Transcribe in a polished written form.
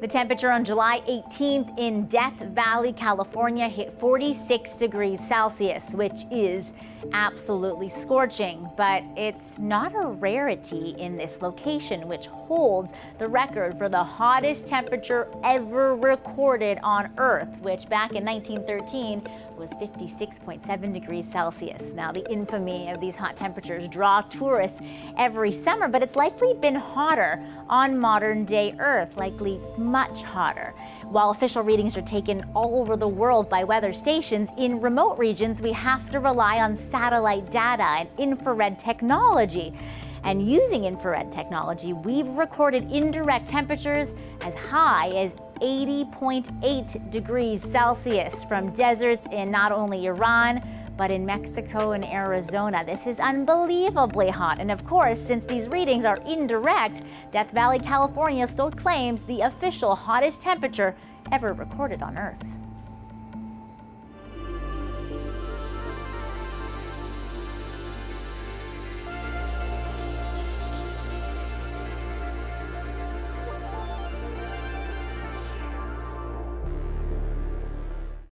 The temperature on July 18th in Death Valley, California hit 46 degrees Celsius, which is absolutely scorching, but it's not a rarity in this location, which holds the record for the hottest temperature ever recorded on Earth, which back in 1913 was 56.7 degrees Celsius. Now, the infamy of these hot temperatures draw tourists every summer, but it's likely been hotter on modern day Earth, likely much hotter. While official readings are taken all over the world by weather stations, in remote regions we have to rely on satellite data and infrared technology. And using infrared technology, we've recorded indirect temperatures as high as 80.8 degrees Celsius from deserts in not only Iran, but in Mexico and Arizona. This is unbelievably hot. And of course, since these readings are indirect, Death Valley, California still claims the official hottest temperature ever recorded on Earth.